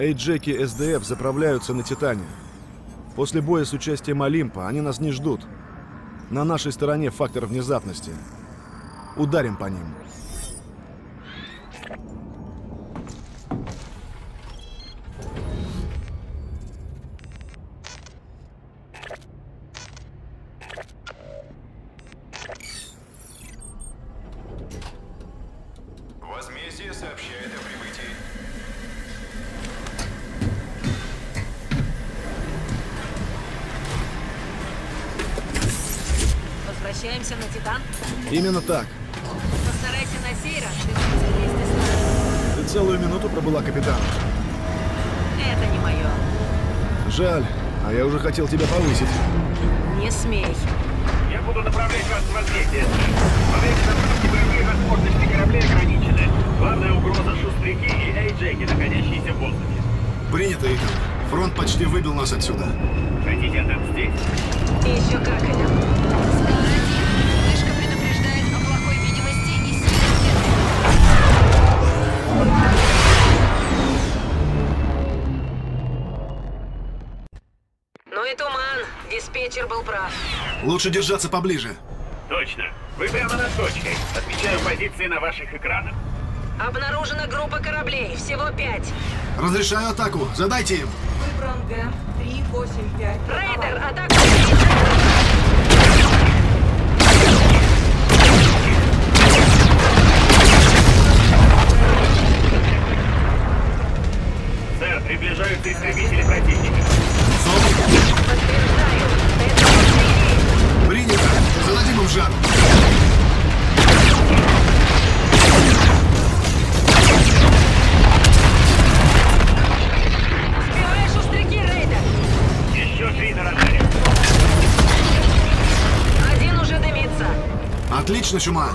Эйджеки СДФ заправляются на Титане. После боя с участием Олимпа они нас не ждут. На нашей стороне фактор внезапности. Ударим по ним. Возвращаемся на Титан? Именно так. Постарайся на сей раз держаться вместе с нами. Ты целую минуту пробыла, капитан. Это не мое. Жаль, а я уже хотел тебя повысить. Не смей. Я буду направлять вас в воздействие. Во время заправки боевые возможности кораблей ограничены. Главная угроза — шустряки и эйджеки, находящиеся в воздухе. Принято, Игорь. Фронт почти выбил нас отсюда. Хотите отомстить? И еще как это. Ну и туман. Диспетчер был прав. Лучше держаться поближе. Точно. Вы прямо над точкой. Отмечаю позиции на ваших экранах. Обнаружена группа кораблей. Всего 5. Разрешаю атаку. Задайте им. Выбран Г-385. Рейдер, атака! Приближаются истребители противника. Сон? Принято. Зададим им жар. Сбиваешь шустряки, Рейдер. Еще 3 на радаре. Один уже дымится. Отлично, Чума.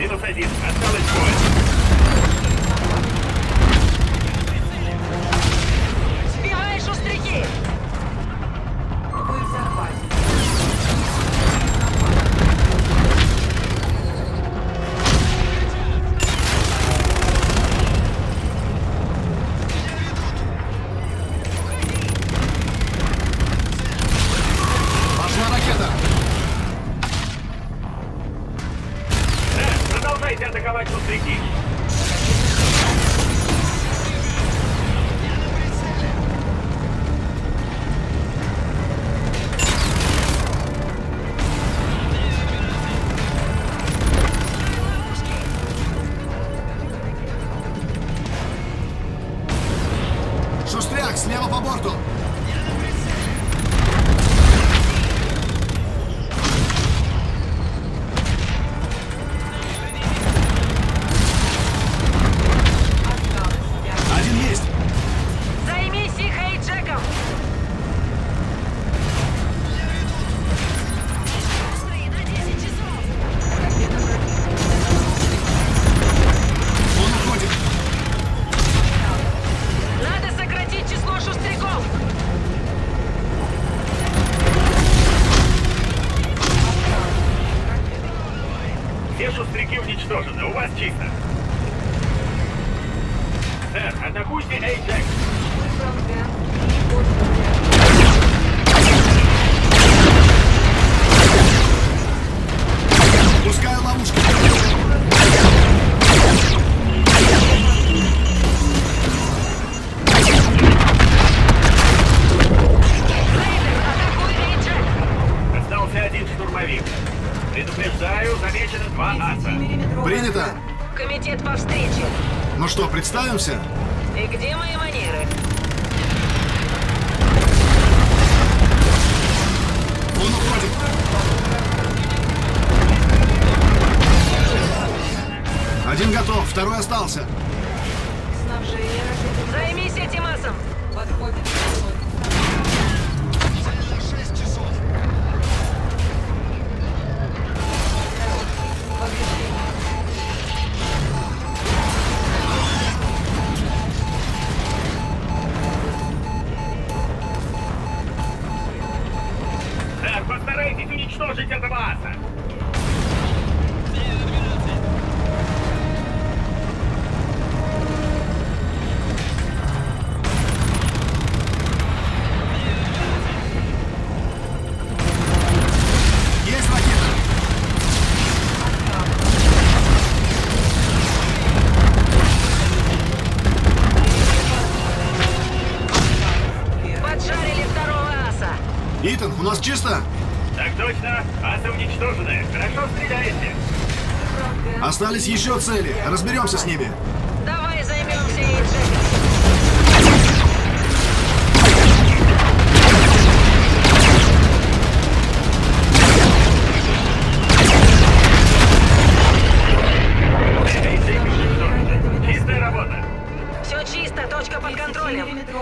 -1. Осталось бой. Представимся? И где мои манеры? Он уходит. Один готов, второй остался. Займись этим асом. Подходит. Итан, у нас чисто? Так точно. Асы уничтожены. Хорошо стреляете. Остались еще цели. Разберемся с ними. Давай займемся ей, Джек.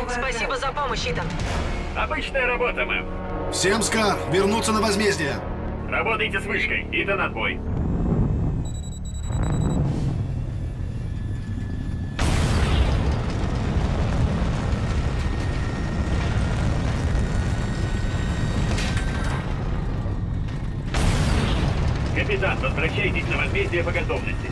Спасибо за помощь, Итан. Обычная работа, мэм. Всем Скар, вернуться на возмездие. Работайте с вышкой. Итан, отбой. Капитан, возвращайтесь на возмездие по готовности.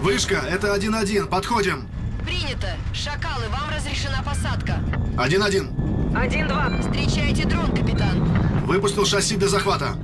Вышка, это 1-1. Подходим. Принято. Шакалы, вам разрешена посадка. 1-1. 1-2. Встречайте дрон, капитан. Выпустил шасси для захвата.